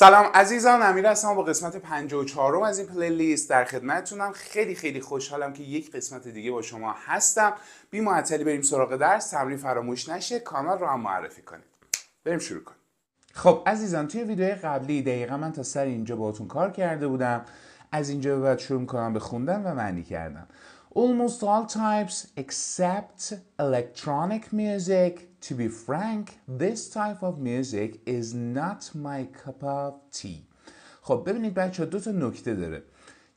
سلام عزیزان، امیر هستم با قسمت 54 از این پلی لیست در خدمتتونم. خیلی خوشحالم که یک قسمت دیگه با شما هستم. بی معطلی بریم سراغ درس. تمرین فراموش نشه، کانال رو هم معرفی کنید. بریم شروع کنیم. خب عزیزان، توی ویدیوهای قبلی دقیقاً من تا سر اینجا باهاتون کار کرده بودم. از اینجا به بعد شروع می‌کنم به خوندن و معنی کردن. Almost all types except electronic music. To be frank, this type of music is not my cup of tea. خب ببینید بچه ها، دو تا نکته داره.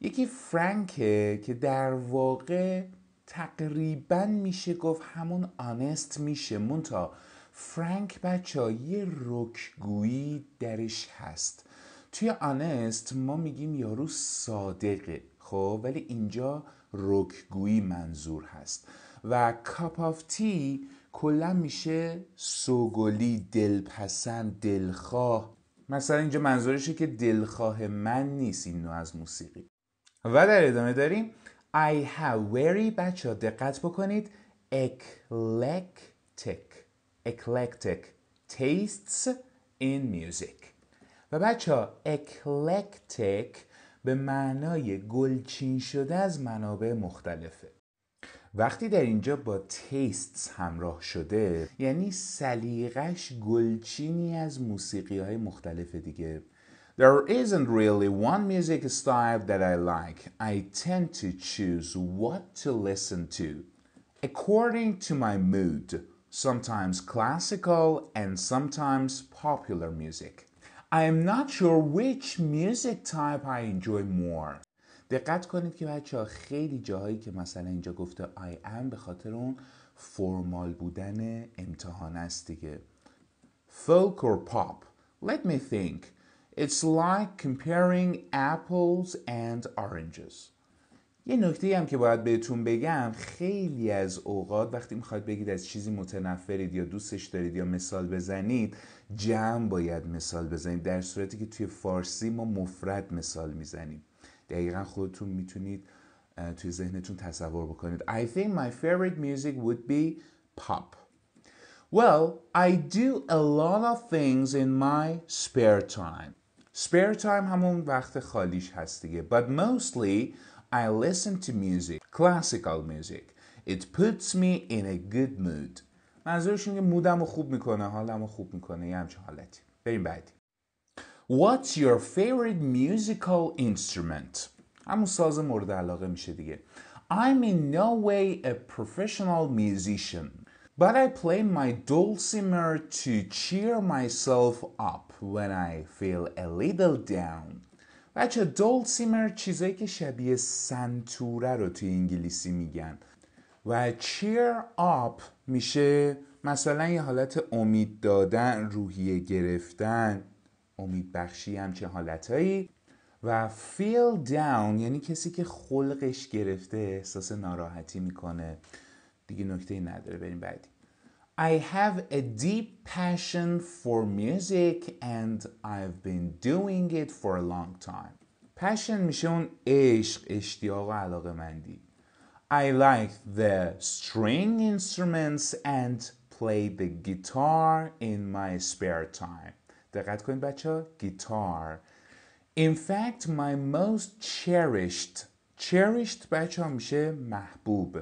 یکی فرانکه که در واقع تقریبا میشه گفت همون آنست میشه، منتها فرانک بچه ها یه رکگویی درش هست. توی آنست ما میگیم یارو صادقه، خب ولی اینجا رکگویی منظور هست و کاپ آف تی کلا میشه سوگلی، دلپسند، دلخواه. مثلا اینجا منظورشه که دلخواه من نیست این نوع از موسیقی. و در ادامه داریم I have very، بچه ها دقت بکنید، eclectic tastes in music. و بچه ها eclectic به معنای گلچین شده از منابع مختلفه. وقتی در اینجا با تیستس همراه شده یعنی سلیقش گلچینی از موسیقی های مختلف دیگه. There isn't really one music style that I like. I tend to choose what to listen to according to my mood. Sometimes classical and sometimes popular music. I am not sure which music type I enjoy more. دقت کنید که بچه ها خیلی جاهایی که مثلا اینجا گفته I am به خاطر اون فرمال بودن امتحان است دیگه. Folk or pop. Let me think. It's like comparing apples and oranges. یه نکته هم که باید بهتون بگم، خیلی از اوقات وقتی میخواید بگید از چیزی متنفرید یا دوستش دارید یا مثال بزنید، جمع باید مثال بزنید، در صورتی که توی فارسی ما مفرد مثال میزنیم. دقیقا خودتون میتونید توی ذهنتون تصور بکنید. I think my favorite music would be pop. Well, I do a lot of things in my spare time. Spare time همون وقت خالیش هست دیگه. But mostly I listen to music, classical music. It puts me in a good mood. منظورش اینه که مودمو خوب میکنه، حالمو خوب میکنه، یه همچین حالتی. بریم بعدی. What's your favorite musical instrument? همون ساز مورد علاقه میشه دیگه. I'm in no way a professional musician, but I play my dulcimer to cheer myself up when I feel a little down. بچه دولسیمر چیزایی که شبیه سنتوره رو توی انگلیسی میگن و cheer up میشه مثلا یه حالت امید دادن، روحیه گرفتن، امید بخشی، همچه حالتایی. و feel down یعنی کسی که خلقش گرفته، احساس ناراحتی میکنه دیگه. نکته نداره، بریم بعدی. I have a deep passion for music and I've been doing it for a long time. Passion میشه اون عشق، اشتیاق و علاقه مندی. I like the string instruments and play the guitar in my spare time. دقت کنید بچه ها، گیتار. In fact, my most cherished بچه ها میشه محبوب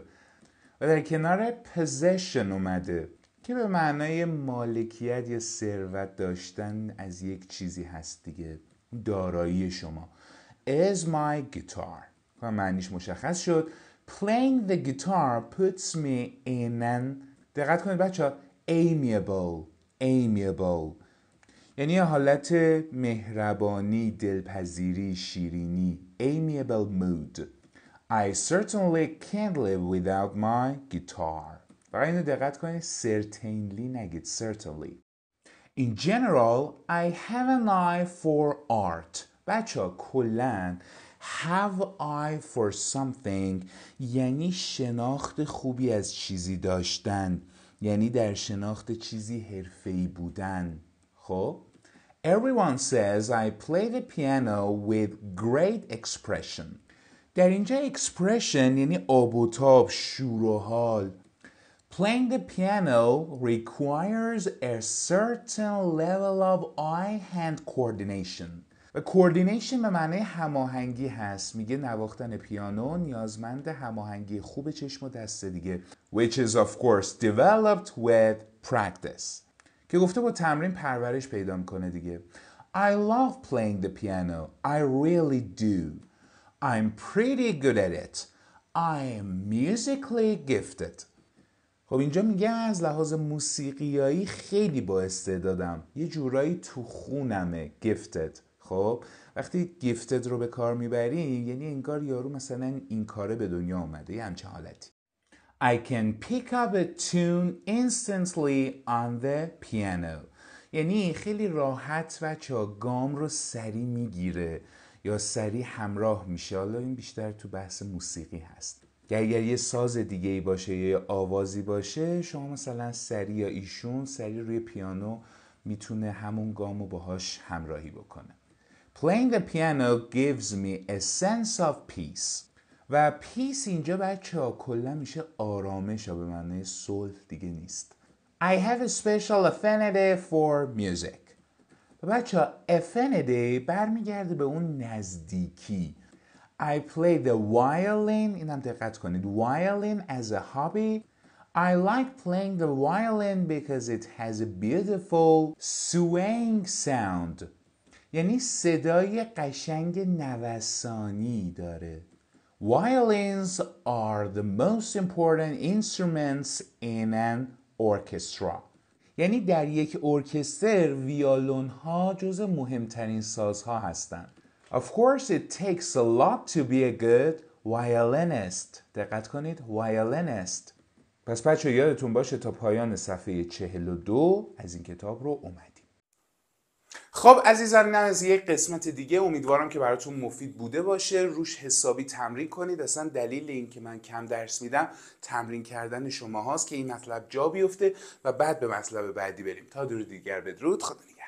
و در کنار possession اومده که به معنای مالکیت یا ثروت داشتن از یک چیزی هست دیگه، دارایی شما. Is my guitar و معنیش مشخص شد. Playing the guitar puts me in an، دقت کنید بچه ها، amiable یعنی حالت مهربانی، دلپذیری، شیرینی. Amiable mood. I certainly can't live without my guitar. برای اینو دقت کنید، certainly نگید، certainly. In general, I have an eye for art. بچه ها کلن have eye for something یعنی شناخت خوبی از چیزی داشتن، یعنی در شناخت چیزی حرفه‌ای بودن. خب Everyone says I play the piano with great expression. در اینجا expression یعنی آب و تاب، شور و حال. Playing the piano requires a certain level of eye-hand coordination. و coordination به معنی هماهنگی هست. میگه نواختن پیانو نیازمند هماهنگی خوب چشم و دست دیگه. Which is of course developed with practice. که گفته با تمرین پرورش پیدا میکنه دیگه. I love playing the piano. I really do. I'm pretty good at it. I'm musically gifted. خب اینجا میگه از لحاظ موسیقیایی خیلی با استعدادم. یه جورایی تو خونمه. Gifted. خب وقتی gifted رو به کار میبریم یعنی انگار یارو مثلا این کاره به دنیا اومده. یه همچه حالتی. I can pick up a tune instantly on the piano. یعنی خیلی راحت بچه‌ها گام رو سریع میگیره یا سریع همراه میشه. حالا این بیشتر تو بحث موسیقی هست. اگر یه ساز دیگه‌ای باشه یا آوازی باشه شما مثلا سریع یا ایشون سریع روی پیانو میتونه همون گام رو باهاش همراهی بکنه. Playing the piano gives me a sense of peace. و peace اینجا بچه‌ها کلا میشه آرامش، به معنی صلح دیگه نیست. I have a special affinity for music. بچه‌ها affinity برمیگرده به اون نزدیکی. I play the violin. اینم دقت کنید. Violin as a hobby. I like playing the violin because it has a beautiful swaying sound. یعنی صدای قشنگ نوسانی داره. Violins are the most important instruments in an orchestra. یعنی در یک ارکستر ویولون ها جز مهمترین سازها هستند. Of course it takes a lot to be a good violinist. دقت کنید violinist. پس بچه‌ها یادتون باشه تا پایان صفحه 42 از این کتاب رو اومدیم. خب عزیزان از یک قسمت دیگه امیدوارم که براتون مفید بوده باشه. روش حسابی تمرین کنید. اصلا دلیل این که من کم درس میدم تمرین کردن شما هاست که این مطلب جا بیفته و بعد به مطلب بعدی بریم. تا درود دیگر بدرود. خدا نگهدار.